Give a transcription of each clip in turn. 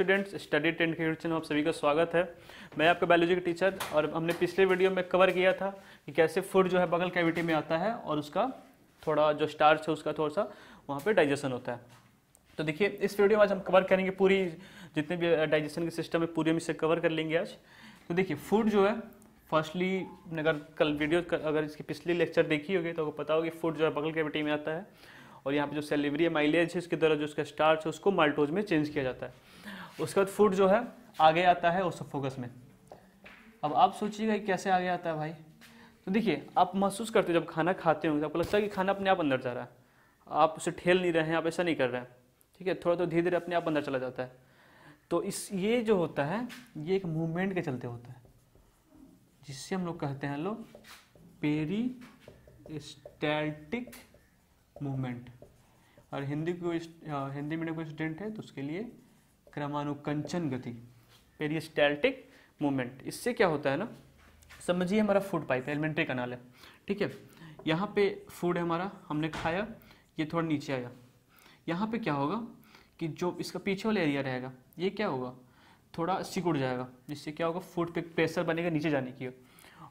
Students study trend के YouTube channel में आप सभी का स्वागत है। मैं आपका बायोलॉजी का टीचर और हमने पिछले वीडियो में कवर किया था कि कैसे फूड जो है बगल कैविटी में आता है और उसका थोड़ा जो स्टार्च है उसका थोड़ा सा वहाँ पे डाइजेशन होता है। तो देखिए इस वीडियो में आज हम कवर करेंगे पूरी जितने भी डाइजेशन के सिस्टम है पूरी हम इसे कवर कर लेंगे आज। तो देखिए फूड जो है फर्स्टली अगर कल वीडियो अगर इसकी पिछली लेक्चर देखी होगी तो आपको पता होगा कि फूड जो है बगल कैविटी में आता है और यहाँ पे जो सैलिवरी माइलेज है इसके द्वारा जो उसका स्टार्च है उसको माल्टोज में चेंज किया जाता है। उसके बाद फूड जो है आगे आता है ओसोफोगस में। अब आप सोचिएगा कैसे आगे आता है भाई। तो देखिए आप महसूस करते हो जब खाना खाते होंगे तो आपको लगता है कि खाना अपने आप अंदर जा रहा है, आप उसे ठेल नहीं रहे हैं, आप ऐसा नहीं कर रहे हैं, ठीक है, थोड़ा तो धीरे धीरे अपने आप अंदर चला जाता है। तो इस ये जो होता है ये एक मूवमेंट के चलते होता है जिससे हम लोग कहते हैं पेरिस्टैल्टिक मूवमेंट और हिंदी मीडियम का स्टूडेंट है तो उसके लिए क्रमानुकंचन गति पेरिस्टैल्टिक मूवमेंट। इससे क्या होता है ना, समझिए हमारा फूड पाइप एलिमेंट्री कनाल है, ठीक है, यहाँ पे फूड है हमारा, हमने खाया, ये थोड़ा नीचे आया, यहाँ पे क्या होगा कि जो इसका पीछे वाला एरिया रहेगा ये क्या होगा थोड़ा सिकुड़ जाएगा जिससे क्या होगा फूड पे प्रेशर बनेगा नीचे जाने की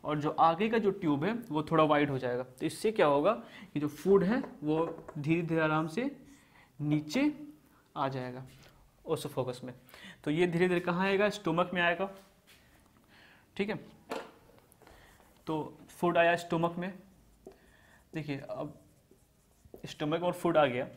और जो आगे का जो ट्यूब है वो थोड़ा वाइड हो जाएगा। तो इससे क्या होगा कि जो फूड है वो धीरे धीरे आराम से नीचे आ जाएगा ओसोफोगस में। तो ये धीरे धीरे कहाँ आएगा, स्टोमक में आएगा, ठीक है। तो फूड आया स्टोमक में, देखिए अब स्टोमक और फूड आ गया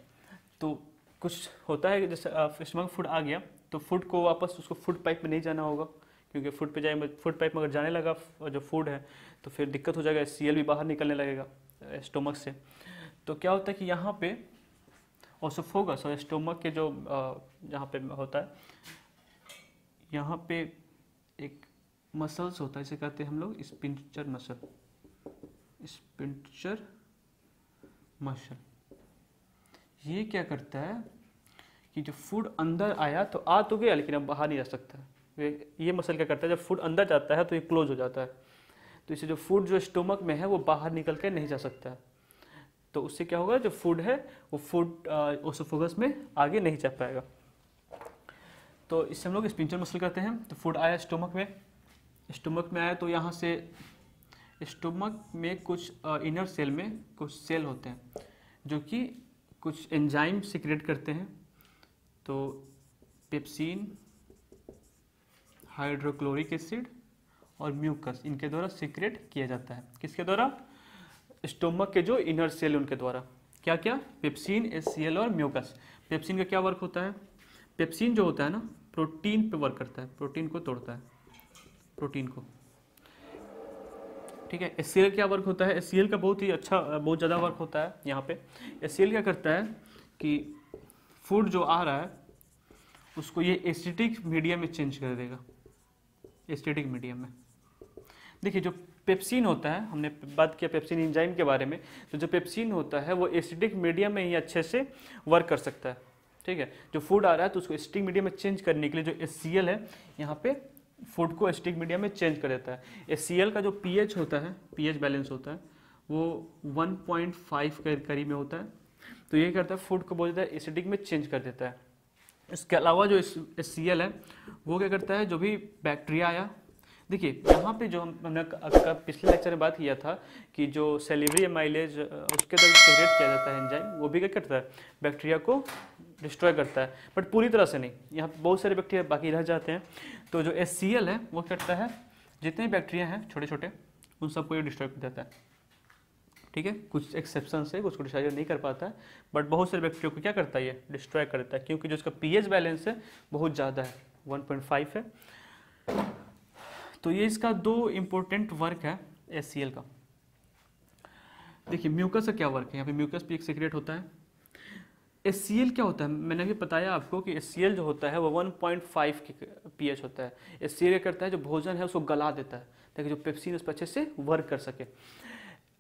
तो कुछ होता है कि जैसे स्टोमक फूड आ गया तो फूड को वापस उसको फूड पाइप में नहीं जाना होगा क्योंकि फूड पे जाए फूड पाइप में अगर जाने लगा जो फूड है तो फिर दिक्कत हो जाएगा, सीएल भी बाहर निकलने लगेगा स्टोमक से। तो क्या होता है कि यहाँ पे ओसोफोगस और स्टोमक के जो जहाँ पे होता है यहाँ पे एक मसल्स होता है जिसे कहते हैं हम लोग स्पिंचर मसल। स्पिंचर मसल ये क्या करता है कि जो फूड अंदर आया तो आ तो गया लेकिन अब बाहर नहीं जा सकता। ये मसल क्या करता है जब फूड अंदर जाता है तो ये क्लोज हो जाता है तो इससे जो फूड जो स्टोमक में है वो बाहर निकल कर नहीं जा सकता है। तो उससे क्या होगा जो फूड है वो फूड ओसोफोगस में आगे नहीं जा पाएगा। तो इससे हम लोग स्पिंचर मसल कहते हैं। तो फूड आया स्टोमक में, स्टोमक में आया तो यहाँ से स्टोमक में कुछ इनर सेल में कुछ सेल होते हैं जो कि कुछ एंजाइम सीक्रेट करते हैं। तो पेप्सिन, हाइड्रोक्लोरिक एसिड और म्यूकस इनके द्वारा सीक्रेट किया जाता है। किसके द्वारा, स्टोमक के जो इनर सेल उनके द्वारा। क्या क्या, पेप्सिन, एचसीएल और म्यूकस। पेप्सिन का क्या वर्क होता है, पेप्सिन जो होता है ना प्रोटीन पे वर्क करता है, प्रोटीन को तोड़ता है, प्रोटीन को, ठीक है। एचसीएल क्या वर्क होता है, एचसीएल का बहुत ही अच्छा बहुत ज़्यादा वर्क होता है। यहाँ पे एचसीएल क्या करता है कि फूड जो आ रहा है उसको ये एसिटिक मीडियम में चेंज कर देगा, एसिडिक मीडियम में। देखिए जो पेप्सिन होता है, हमने बात किया पेप्सिन एंजाइम के बारे में, तो जो पेप्सिन होता है वो एसिडिक मीडियम में ही अच्छे से वर्क कर सकता है, ठीक है। जो फूड आ रहा है तो उसको एसिडिक मीडियम में चेंज करने के लिए जो HCl है यहाँ पे फूड को एसिडिक मीडियम में चेंज कर देता है। HCl का जो pH होता है, pH बैलेंस होता है वो 1.5 के करीब में होता है तो ये करता है फूड को बोलता है एसिडिक में चेंज कर देता है। इसके अलावा जो HCl है वो क्या करता है, जो भी बैक्टीरिया आया, देखिए यहाँ पे जो हमने पिछले लेक्चर में बात किया था कि जो सैलिवरी माइलेज उसके द्वारा सीक्रेट किया जाता है एंजाइम, वो भी क्या करता है बैक्टीरिया को डिस्ट्रॉय करता है बट पूरी तरह से नहीं, यहाँ पे बहुत सारे बैक्टीरिया बाकी रह जाते हैं। तो जो HCl है वो करता है जितने बैक्टीरिया हैं छोटे छोटे उन सबको ये डिस्ट्रॉय कर देता है, ठीक है। कुछ एक्सेप्शन है, कुछ को डिस्ट्रॉय नहीं कर पाता है बट बहुत सारे बैक्टीरिया को क्या करता है ये डिस्ट्रॉय करता है क्योंकि जो उसका पीएच बैलेंस है बहुत ज़्यादा है, 1.5 है। तो ये इसका दो इम्पोर्टेंट वर्क है HCl का। देखिए म्यूकस का क्या वर्क है, यहाँ पे म्यूकस भी एक सीक्रेट होता है। HCl क्या होता है, मैंने भी बताया आपको कि HCl जो होता है वो 1.5 के pH होता है। HCl क्या करता है जो भोजन है उसको गला देता है ताकि जो पेप्सिन उस पर अच्छे से वर्क कर सके।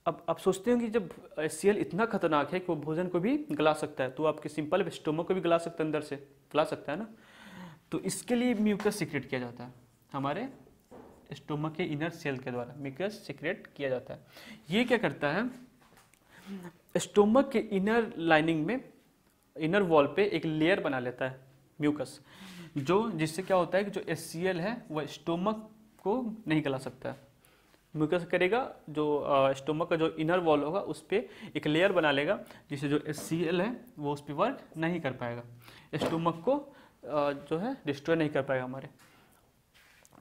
अब आप सोचते होंगे जब HCl इतना खतरनाक है कि वो भोजन को भी गला सकता है तो आपके सिंपल स्टोमक को भी गला सकता है, अंदर से गला सकता है ना, तो इसके लिए म्यूकस सीक्रेट किया जाता है हमारे स्टोमक के इनर सेल के द्वारा, म्यूकस सीक्रेट किया जाता है। ये क्या करता है स्टोमक के इनर लाइनिंग में इनर वॉल पे एक लेयर बना लेता है म्यूकस जो जिससे क्या होता है कि जो HCl है वह स्टोमक को नहीं गला सकता है। म्यूकस करेगा जो स्टोमक का जो इनर वॉल होगा उस पर एक लेयर बना लेगा जिससे जो HCl है वो उस पर वर्क नहीं कर पाएगा, स्टोमक को जो है डिस्ट्रॉय नहीं कर पाएगा हमारे।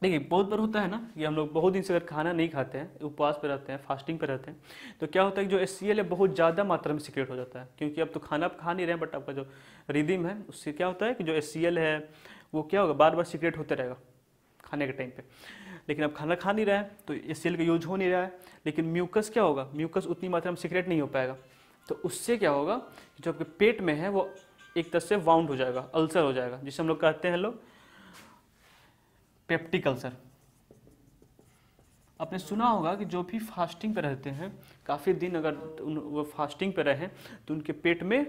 देखिए बहुत बार होता है ना कि हम लोग बहुत दिन से अगर खाना नहीं खाते हैं, उपवास पर रहते हैं, फास्टिंग पर रहते हैं, तो क्या होता है कि जो HCl है बहुत ज़्यादा मात्रा में सिक्रेट हो जाता है, क्योंकि अब तो खाना आप खा नहीं रहे हैं बट आपका जो रिदम है उससे क्या होता है कि जो HCl है वो क्या होगा बार बार सिक्रेट होते रहेगा खाने के टाइम पे। लेकिन अब खाना खा नहीं रहा है तो HCl का यूज हो नहीं रहा है, लेकिन म्यूकस क्या होगा, म्यूकस उतनी मात्रा में सिक्रेट नहीं हो पाएगा, तो उससे क्या होगा जो आपके पेट में है वो एक तरह से वाउंड हो जाएगा, अल्सर हो जाएगा, जिसे हम लोग कहते हैं लोग पेप्टिक अल्सर। आपने सुना होगा कि जो भी फास्टिंग पर रहते हैं काफ़ी दिन, अगर वो फास्टिंग पर रहें तो उनके पेट में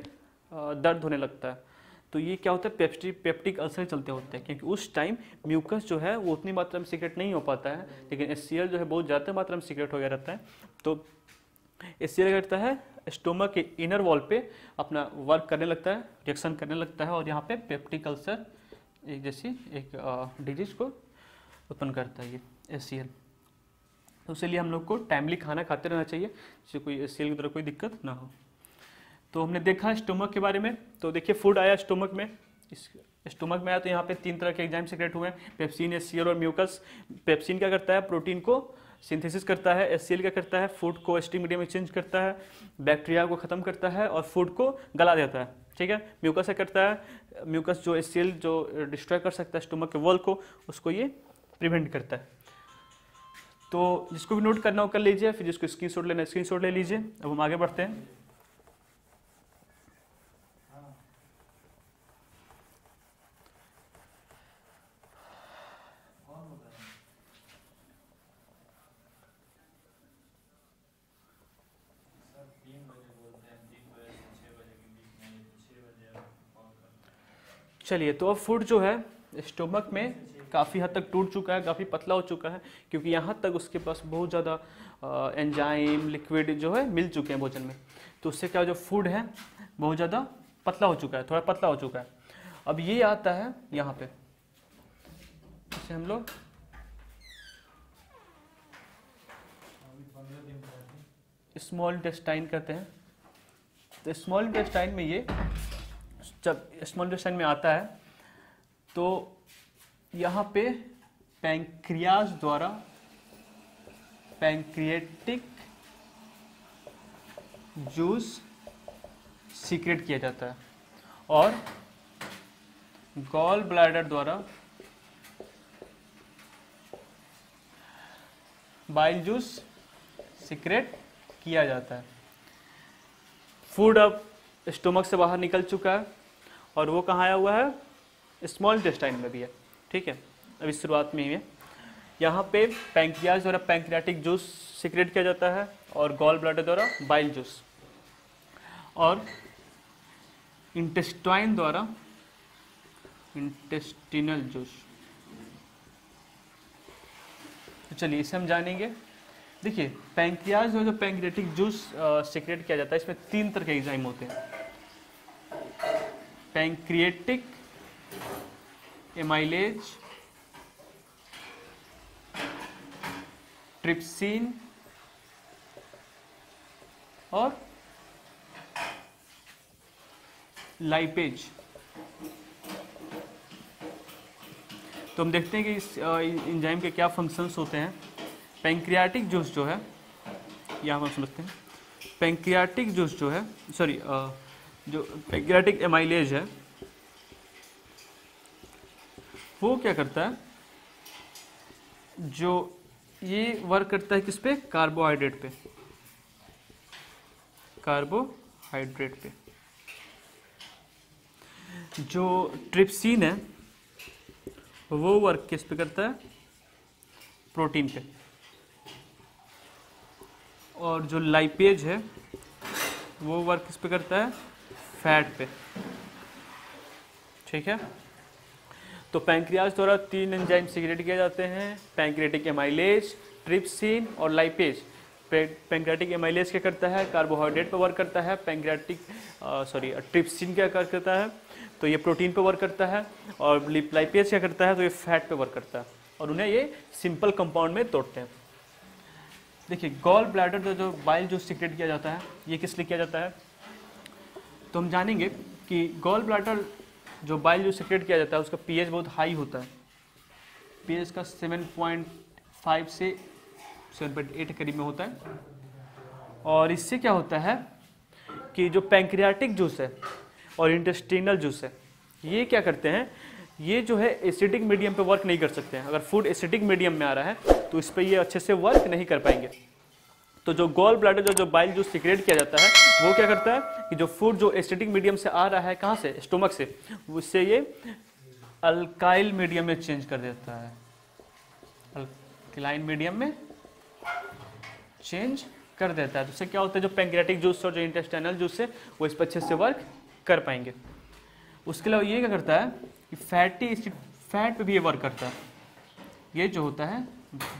दर्द होने लगता है, तो ये क्या होता है पेप्टिक अल्सर चलते होते हैं, क्योंकि उस टाइम म्यूकस जो है वो उतनी मात्रा में सिक्रेट नहीं हो पाता है, लेकिन HCl जो है बहुत ज़्यादा मात्रा में सिक्रेट हो गया रहता है, तो HCl करता है स्टोमक के इनर वॉल पे अपना वर्क करने लगता है, रिएक्शन करने लगता है, और यहाँ पे पेप्टिक अल्सर एक जैसी एक डिजीज को उत्पन्न करता है ये HCl। तो इसलिए हम लोग को टाइमली खाना खाते रहना चाहिए जिससे कोई HCl की तरह कोई दिक्कत ना हो। तो हमने देखा स्टोमक के बारे में, तो देखिए फूड आया स्टोमक में, इस स्टोमक में आया तो यहाँ पे तीन तरह के एंजाइम सिक्रेट हुए हैं, पेप्सिन, HCl और म्यूकस। पेप्सिन क्या करता है प्रोटीन को सिंथेसिस करता है, HCl क्या करता है फूड को एसिडिक मीडियम में चेंज करता है, बैक्टीरिया को ख़त्म करता है और फूड को गला देता है, ठीक है। म्यूकस क्या करता है, म्यूकस जो HCl जो डिस्ट्रॉय कर सकता है स्टोमक के वॉल को उसको ये प्रिवेंट करता है। तो जिसको भी नोट करना हो कर लीजिए, फिर जिसको स्क्रीनशॉट लेना स्क्रीनशॉट ले लीजिए। अब हम आगे बढ़ते हैं। चलिए, तो अब फूड जो है स्टोमक में काफ़ी हद तक टूट चुका है, काफ़ी पतला हो चुका है, क्योंकि यहाँ तक उसके पास बहुत ज़्यादा एंजाइम लिक्विड जो है मिल चुके हैं भोजन में, तो उससे क्या जो फूड है बहुत ज़्यादा पतला हो चुका है, थोड़ा पतला हो चुका है। अब ये आता है यहाँ पे, इसे हम लोग स्मॉल इंटेस्टाइन कहते हैं। तो स्मॉल इंटेस्टाइन में ये जब स्मॉल इंटेस्टाइन में आता है तो यहाँ पे पैंक्रियाज द्वारा पैंक्रियाटिक जूस सीक्रेट किया जाता है और गॉल ब्लैडर द्वारा बाइल जूस सीक्रेट किया जाता है। फूड अब स्टोमक से बाहर निकल चुका है और वो कहाँ आया हुआ है, स्मॉल इंटेस्टाइन में भी है, ठीक है। अभी शुरुआत में ही है, यहाँ पे पैंक्रियाज द्वारा पैंक्रियाटिक जूस सीक्रेट किया जाता है और गॉल ब्लैडर द्वारा बाइल जूस, और इंटेस्टाइन द्वारा इंटेस्टिनल जूस। तो चलिए इसे हम जानेंगे। देखिए पैंक्रियाज में जो पैंक्रियाटिक जूस सीक्रेट किया जाता है इसमें तीन तरह के एंजाइम होते हैं, पैंक्रियाटिक एमाइलेज, ट्रिप्सिन और लाइपेज। तो हम देखते हैं कि इस एंजाइम के क्या फंक्शंस होते हैं। पैंक्रियाटिक जूस जो है, यहाँ हम समझते हैं पैंक्रियाटिक जूस जो है, सॉरी जो पैंक्रियाटिक एमाइलेज है वो क्या करता है, जो ये वर्क करता है किस पे, कार्बोहाइड्रेट पे, कार्बोहाइड्रेट पे। जो ट्रिप्सिन है वो वर्क किस पे करता है, प्रोटीन पे। और जो लाइपेज है वो वर्क किस पे करता है, फैट पे, ठीक है। तो पैंक्रियाज द्वारा तीन एंजाइम सीक्रेट किए जाते हैं, पैंक्रियाटिक एमाइलेज, ट्रिप्सिन और लाइपेज। पैंक्रियाटिक एमाइलेज क्या करता है, कार्बोहाइड्रेट पर वर्क करता है, ट्रिप्सिन क्या करता है तो ये प्रोटीन पर वर्क करता है, और लाइपेज क्या करता है तो ये फैट पर वर्क करता है, और उन्हें ये सिंपल कंपाउंड में तोड़ते हैं। देखिए गॉल ब्लैडर जो बाइल जो सीक्रेट किया जाता है ये किस लिए किया जाता है, तो हम जानेंगे कि गॉल ब्लैडर जो बाइल जो सीक्रेट किया जाता है उसका पीएच बहुत हाई होता है, पीएच का 7.5 से 7.8 के करीब में होता है, और इससे क्या होता है कि जो पैंक्रियाटिक जूस है और इंटेस्टिनल जूस है ये क्या करते हैं, ये जो है एसिडिक मीडियम पे वर्क नहीं कर सकते हैं। अगर फूड एसिडिक मीडियम में आ रहा है तो इस पर ये अच्छे से वर्क नहीं कर पाएंगे। तो जो गॉल ब्लैडर जो बाइल जूस सीक्रेट किया जाता है वो क्या करता है कि जो फूड जो एसिडिक मीडियम से आ रहा है, कहाँ से, स्टोमक से, उससे ये अल्काइल मीडियम में चेंज कर देता है, अल्काइल मीडियम में चेंज कर देता है। तो उससे क्या होता है जो पैंक्रियाटिक जूस और जो इंटेस्टाइनल जूस है वो इस पर अच्छे से वर्क कर पाएंगे। उसके अलावा ये क्या करता है कि फैटी एसिड, फैट पे भी ये वर्क करता है, ये जो होता है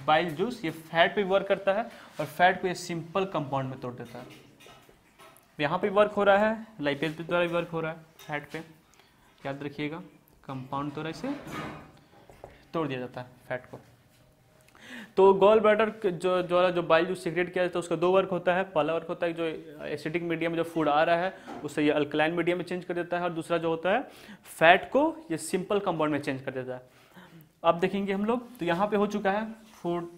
बाइल जूस ये फैट पे वर्क करता है और फैट को ये सिंपल कंपाउंड में तोड़ देता है। यहाँ पे वर्क हो रहा है, लाइपेज पे द्वारा भी वर्क हो रहा है, फैट पे याद रखिएगा कंपाउंड द्वारा इसे तोड़ दिया जाता है फैट को। तो गॉल ब्लैडर जो द्वारा जो बाइल जूस सीक्रेट किया जाता है उसका दो वर्क होता है, पहला वर्क होता है जो एसिडिक मीडियम में जो फूड आ रहा है उससे ये अल्कलाइन मीडियम में चेंज कर देता है, और दूसरा जो होता है फैट को ये सिंपल कंपाउंड में चेंज कर देता है। अब देखेंगे हम लोग, तो यहाँ पे हो चुका है फूड,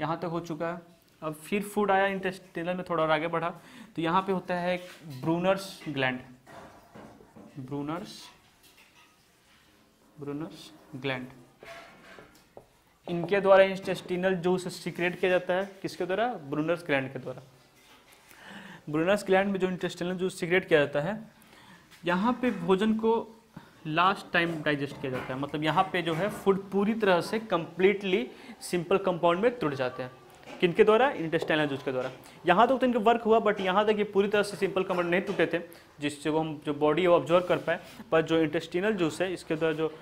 यहाँ तक हो चुका है, अब फिर फूड आया इंटेस्टिनल में, थोड़ा और आगे बढ़ा तो यहाँ पे होता है एक ब्रूनर्स ग्लैंड, इनके द्वारा इंटेस्टिनल जूस सीक्रेट किया जाता है। किसके द्वारा, ब्रूनर्स ग्लैंड के द्वारा। ब्रूनर्स ग्लैंड में जो इंटेस्टिनल जूस सीक्रेट किया जाता है, यहाँ पे भोजन को लास्ट टाइम डाइजेस्ट किया जाता है, मतलब यहाँ पे जो है फूड पूरी तरह से कंप्लीटली सिंपल कंपाउंड में टूट जाते हैं। किनके द्वारा, इंटेस्टाइनल जूस के द्वारा। यहाँ तक तो इनका वर्क हुआ, बट यहाँ तक ये पूरी तरह से सिंपल कंपाउंड नहीं टूटे थे, जिससे वो हम जो बॉडी है वो ऑब्जर्व कर पाए। पर जो इंटेस्टिनल जूस है इसके द्वारा जो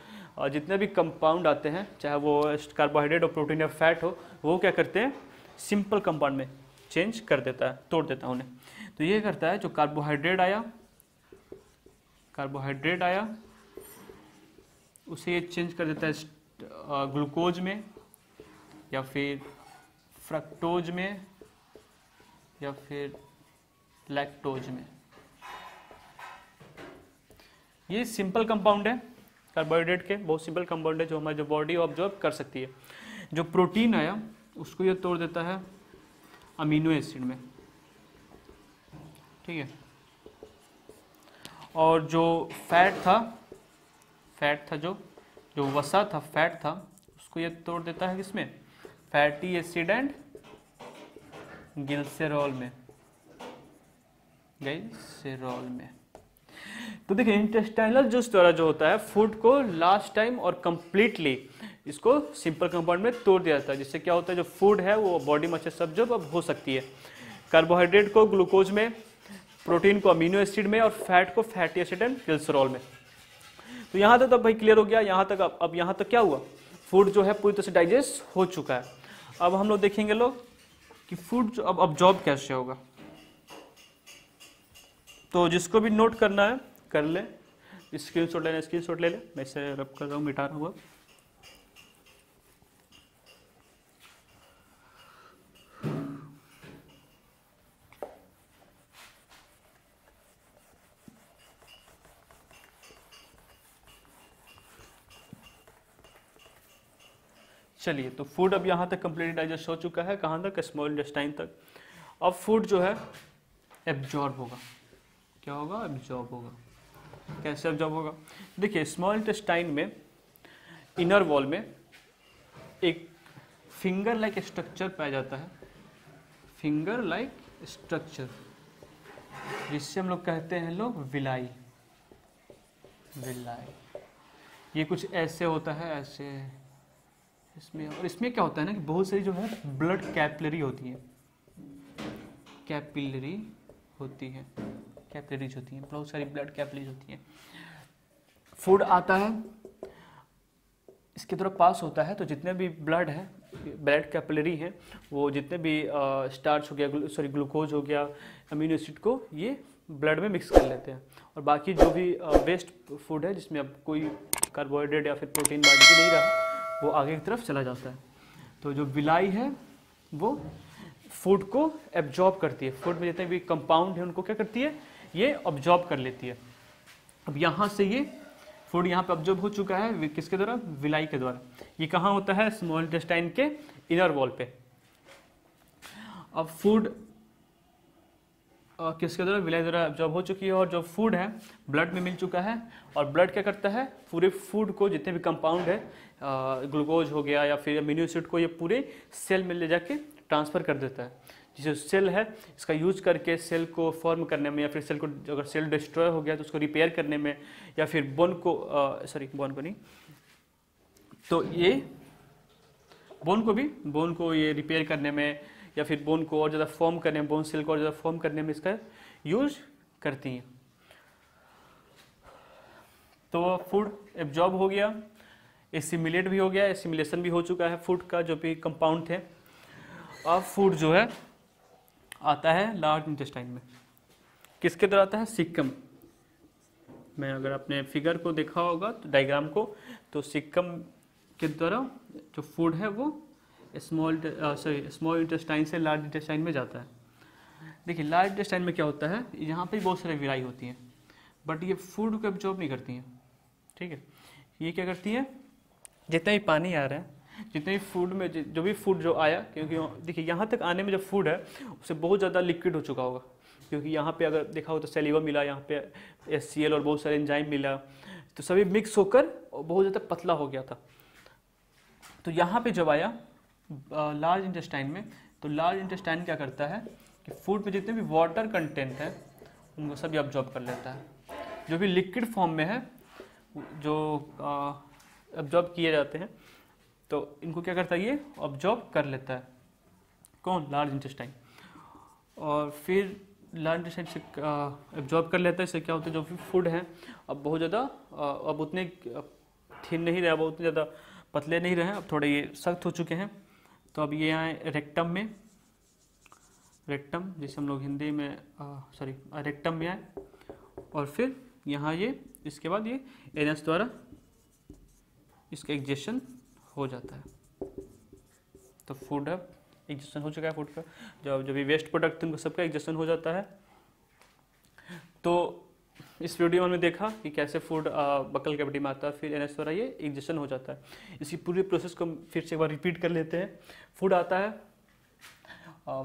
जितने भी कंपाउंड आते हैं, चाहे वो कार्बोहाइड्रेट और प्रोटीन या फैट हो, वो क्या करते हैं सिंपल कंपाउंड में चेंज कर देता है, तोड़ देता है उन्हें। तो ये करता है जो कार्बोहाइड्रेट आया उसे ये चेंज कर देता है ग्लूकोज में, या फिर फ्रक्टोज में, या फिर लैक्टोज में। ये सिंपल कंपाउंड है कार्बोहाइड्रेट के, बहुत सिंपल कंपाउंड है जो हमारी जो बॉडी ऑब्जर्व कर सकती है। जो प्रोटीन आया उसको ये तोड़ देता है अमीनो एसिड में, ठीक है। और जो फैट था जो वसा था, फैट था, उसको ये तोड़ देता है किसमें, फैटी एसिड एंड ग्लिसरॉल में। तो देखिए इंटेस्टाइनल जूस द्वारा जो होता है फूड को लास्ट टाइम और कंप्लीटली इसको सिंपल कंपाउंड में तोड़ दिया जाता है, जिससे क्या होता है जो फूड है वो बॉडी में अच्छे सब्जॉर्ब अब हो सकती है। कार्बोहाइड्रेट को ग्लूकोज में, प्रोटीन को अमीनो एसिड में, और फैट को फैटी एसिड एंड ग्लिसरॉल में। तो यहाँ तक तो भाई क्लियर हो गया। अब यहाँ तक क्या हुआ, फूड जो है पूरी तरह से डाइजेस्ट हो चुका है। अब हम लोग देखेंगे कि फूड जो अब अब्जॉर्ब कैसे होगा। तो जिसको भी नोट करना है कर ले, स्क्रीनशॉट ले ले। मैं इसे रब कर रहा हूँ, मिटा रहा हूँ। चलिए, तो फूड अब यहाँ तक कंप्लीट डाइजेस्ट हो चुका है, कहाँ तक, स्मॉल इंटेस्टाइन तक। अब फूड जो है एब्जॉर्ब होगा। क्या होगा, एब्जॉर्ब होगा। कैसे एब्जॉर्ब होगा, देखिए स्मॉल इंटेस्टाइन में इनर वॉल में एक फिंगर लाइक स्ट्रक्चर पाया जाता है, फिंगर लाइक स्ट्रक्चर जिससे हम लोग कहते हैं विलाई। ये कुछ ऐसे होता है, ऐसे इसमें, और इसमें क्या होता है ना कि बहुत सारी जो है ब्लड कैपिलरीज होती हैं, बहुत सारी ब्लड कैपिलरीज होती हैं। फूड आता है इसके द्वारा पास होता है तो जितने भी ब्लड है, ब्लड कैपिलरी है, वो जितने भी स्टार्च हो गया, सॉरी ग्लूकोज हो गया, अमीनो एसिड को ये ब्लड में मिक्स कर लेते हैं। और बाकी जो भी वेस्ट फूड है जिसमें अब कोई कार्बोहाइड्रेट या फिर प्रोटीन बाकी नहीं रहा, वो आगे की तरफ चला जाता है। तो जो बिलाई है वो फूड को एब्जॉर्ब करती है, फूड में जितने भी कंपाउंड है उनको क्या करती है, ये एब्जॉर्ब कर लेती है। अब यहाँ से ये फूड यहाँ पे एब्जॉर्ब हो चुका है किसके द्वारा, विलाई के द्वारा। ये कहाँ होता है, स्मॉल इंटेस्टाइन के इनर वॉल पे। अब फूड किसके द्वारा, विलाई द्वारा एब्जॉर्ब हो चुकी है और जो फूड है ब्लड में मिल चुका है। और ब्लड क्या करता है, पूरे फूड को जितने भी कंपाउंड है, ग्लूकोज हो गया या फिर अमीनो एसिड को, ये पूरे सेल में ले जाके ट्रांसफ़र कर देता है। जिसे सेल है इसका यूज करके सेल को फॉर्म करने में, या फिर सेल को, अगर सेल डिस्ट्रॉय हो गया तो उसको रिपेयर करने में, या फिर बोन को, सॉरी बोन को नहीं, तो ये बोन को भी, बोन को ये रिपेयर करने में या फिर बोन को और ज़्यादा फॉर्म करने में, बोन सेल को और ज़्यादा फॉर्म करने में इसका यूज करती हैं। तो फूड एब्जॉर्ब हो गया, एसिमिलेट भी हो गया, एसिमिलेशन भी हो चुका है फूड का जो भी कंपाउंड थे। अब फूड जो है आता है लार्ज इंटेस्टाइन में, किसके द्वारा आता है, सिक्कम में। अगर आपने फिगर को देखा होगा तो डायग्राम को, तो सिक्कम के द्वारा जो फूड है वो स्मॉल इंटेस्टाइन से लार्ज इंटेस्टाइन में जाता है। देखिए लार्ज इंटेस्टाइन में क्या होता है, यहाँ पे बहुत सारी विलाई होती हैं, बट ये फूड को एब्जॉर्ब नहीं करती हैं, ठीक है। ये क्या करती है, जितना ही पानी आ रहा है, जितने भी फूड में, जो भी फूड जो आया, क्योंकि देखिए यहाँ तक आने में जो फूड है उससे बहुत ज़्यादा लिक्विड हो चुका होगा, क्योंकि यहाँ पे अगर देखा हो तो सैलिवा मिला, यहाँ पे HCl और बहुत सारे एंजाइम मिला, तो सभी मिक्स होकर बहुत ज़्यादा पतला हो गया था। तो यहाँ पे जब आया लार्ज इंटेस्टाइन में, तो लार्ज इंटेस्टाइन क्या करता है कि फूड में जितने भी वाटर कंटेंट है उनको सभी एब्जॉर्ब कर लेता है। जो भी लिक्विड फॉर्म में है, जो एब्जॉर्ब किए जाते हैं, तो इनको क्या करता है, ये ऑब्जॉर्ब कर लेता है। कौन, लार्ज इंटेस्टाइन। और फिर लार्ज इंटेस्टाइन से ऑब्जॉर्ब कर लेता है। इससे क्या होता है, जो भी फूड हैं अब बहुत ज़्यादा, अब उतने थिन नहीं रहे, अब उतने ज़्यादा पतले नहीं रहे, अब थोड़े ये सख्त हो चुके हैं। तो अब ये यहाँ रेक्टम में, रेक्टम जिसे हम लोग हिंदी में, सॉरी रेक्टम में आए, और फिर यहाँ ये, इसके बाद ये एनस द्वारा इसका एग्जेशन हो जाता है। तो फूड अब एग्जेशन हो चुका है, फूड का जो भी वेस्ट प्रोडक्ट उनको सबका एग्जेशन हो जाता है। तो इस वीडियो में हमने देखा कि कैसे फूड बकल कैविटी में आता है, फिर एनएस द्वारा ये एग्जेशन हो जाता है। इसी पूरे प्रोसेस को फिर से एक बार रिपीट कर लेते हैं। फूड आता है,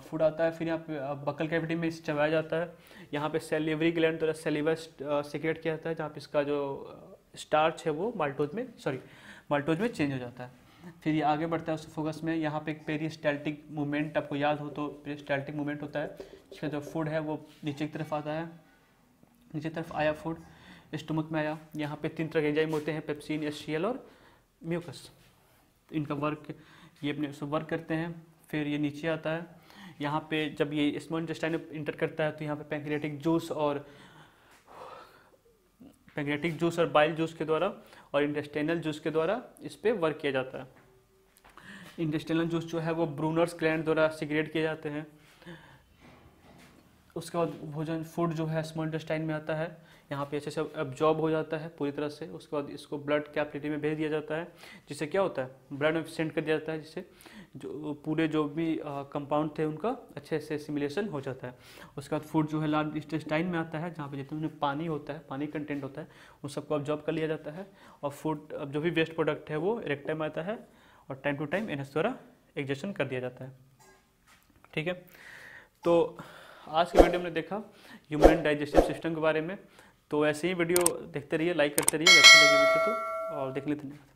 फूड आता है, फिर यहाँ पे बकल कैविटी में इसे चबाया जाता है। यहाँ पे सैलिवरी ग्लैंड द्वारा सैलिवा सेक्रेट किया जाता है, जहाँ पे इसका जो स्टार्च है वो माल्टोज में चेंज हो जाता है। फिर ये आगे बढ़ता है ओसोफेगस में। यहाँ पे एक पेरिस्टाल्टिक मूवमेंट आपको याद हो तो पेरिस्टाल्टिक मूवमेंट होता है, जिसका जो फूड है वो नीचे की तरफ आता है। नीचे की तरफ आया फूड, स्टमक में आया। यहाँ पे तीन तरह के एंजाइम होते हैं, पेप्सिन, HCl और म्यूकस। इनका वर्क, ये अपने वर्क करते हैं। फिर ये नीचे आता है। यहाँ पर जब ये स्मॉल इंटेस्टाइन इंटर करता है तो यहाँ पर पैंक्रियाटिक जूस और बाइल जूस के द्वारा और इंटेस्टाइनल जूस के द्वारा इस पर वर्क किया जाता है। इंटेस्टाइनल जूस जो है वो ब्रूनर्स ग्लैंड द्वारा सिक्रेट किए जाते हैं। उसके बाद भोजन फूड जो है स्मॉल इंटेस्टाइन में आता है, यहाँ पे अच्छे से एब्जॉर्ब हो जाता है पूरी तरह से। उसके बाद इसको ब्लड कैपिलरी में भेज दिया जाता है, जिससे क्या होता है, ब्लड में सेंड कर दिया जाता है, जिससे जो पूरे जो भी कंपाउंड थे उनका अच्छे से एसिमिलेशन हो जाता है। उसके बाद फूड जो है लार्ज इंटेस्टाइन में आता है, जहाँ पे जितने पानी होता है, पानी कंटेंट होता है, उन सबको एब्जॉर्ब कर लिया जाता है। और फूड, अब जो भी वेस्ट प्रोडक्ट है वो रेक्टम में आता है और टाइम टू टाइम एनएस द्वारा एग्जेशन कर दिया जाता है। ठीक है, तो आज के वीडियो में देखा ह्यूमन डाइजेस्टिव सिस्टम के बारे में। तो ऐसे ही वीडियो देखते रहिए, लाइक करते रहिए, अच्छी लगी वीडियो तो, और देखने धन्यवाद।